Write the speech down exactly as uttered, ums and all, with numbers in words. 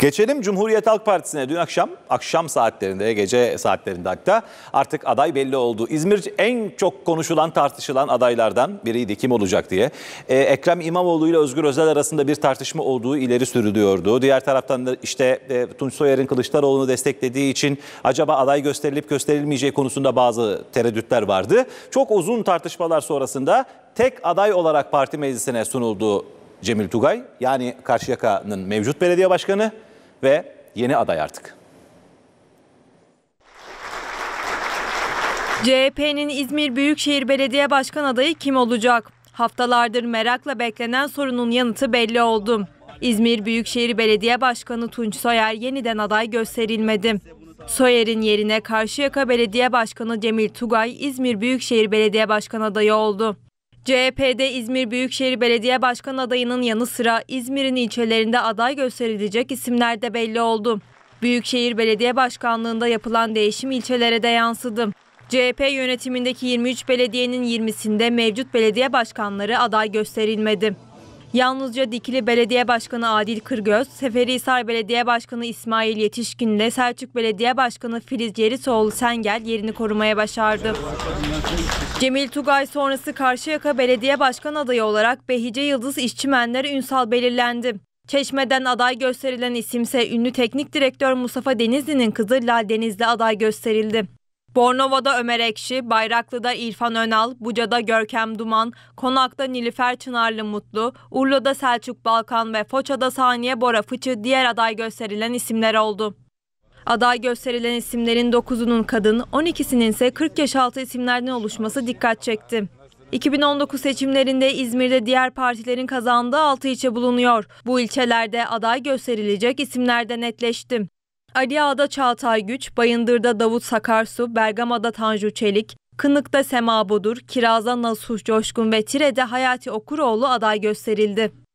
Geçelim Cumhuriyet Halk Partisi'ne. Dün akşam, akşam saatlerinde, gece saatlerinde hatta artık aday belli oldu. İzmir en çok konuşulan, tartışılan adaylardan biriydi, kim olacak diye. Ee, Ekrem İmamoğlu ile Özgür Özel arasında bir tartışma olduğu ileri sürülüyordu. Diğer taraftan da işte e, Tunç Soyer'in Kılıçdaroğlu'nu desteklediği için acaba aday gösterilip gösterilmeyeceği konusunda bazı tereddütler vardı. Çok uzun tartışmalar sonrasında tek aday olarak parti meclisine sunuldu Cemil Tugay. Yani Karşıyaka'nın mevcut belediye başkanı ve yeni aday artık. C H P'nin İzmir Büyükşehir Belediye Başkan adayı kim olacak? Haftalardır merakla beklenen sorunun yanıtı belli oldu. İzmir Büyükşehir Belediye Başkanı Tunç Soyer yeniden aday gösterilmedi. Soyer'in yerine Karşıyaka Belediye Başkanı Cemil Tugay İzmir Büyükşehir Belediye Başkan adayı oldu. C H P'de İzmir Büyükşehir Belediye Başkanı adayının yanı sıra İzmir'in ilçelerinde aday gösterilecek isimler de belli oldu. Büyükşehir Belediye Başkanlığında yapılan değişim ilçelere de yansıdı. C H P yönetimindeki yirmi üç belediyenin yirmisinde mevcut belediye başkanları aday gösterilmedi. Yalnızca Dikili Belediye Başkanı Adil Kırgöz, Seferihisar Belediye Başkanı İsmail Yetişkin ile Selçuk Belediye Başkanı Filiz Gerisoğlu Sengel yerini korumaya başardı. Cemil Tugay sonrası Karşıyaka Belediye Başkanı adayı olarak Behice Yıldız İşçimenler Ünsal belirlendi. Çeşme'den aday gösterilen isimse ünlü teknik direktör Mustafa Denizli'nin kızı Lale Denizli aday gösterildi. Bornova'da Ömer Ekşi, Bayraklı'da İrfan Önal, Buca'da Görkem Duman, Konak'ta Nilüfer Çınarlı Mutlu, Urla'da Selçuk Balkan ve Foça'da Saniye Bora Fıçı diğer aday gösterilen isimler oldu. Aday gösterilen isimlerin dokuzunun kadın, on ikisinin ise kırk yaş altı isimlerden oluşması dikkat çekti. iki bin on dokuz seçimlerinde İzmir'de diğer partilerin kazandığı altı ilçe bulunuyor. Bu ilçelerde aday gösterilecek isimler de netleşti. Ali Ağa'da Çağatay Güç, Bayındır'da Davut Sakarsu, Bergama'da Tanju Çelik, Kınık'ta Sema Bodur, Kiraz'da Nasuh Coşkun ve Tire'de Hayati Okuroğlu aday gösterildi.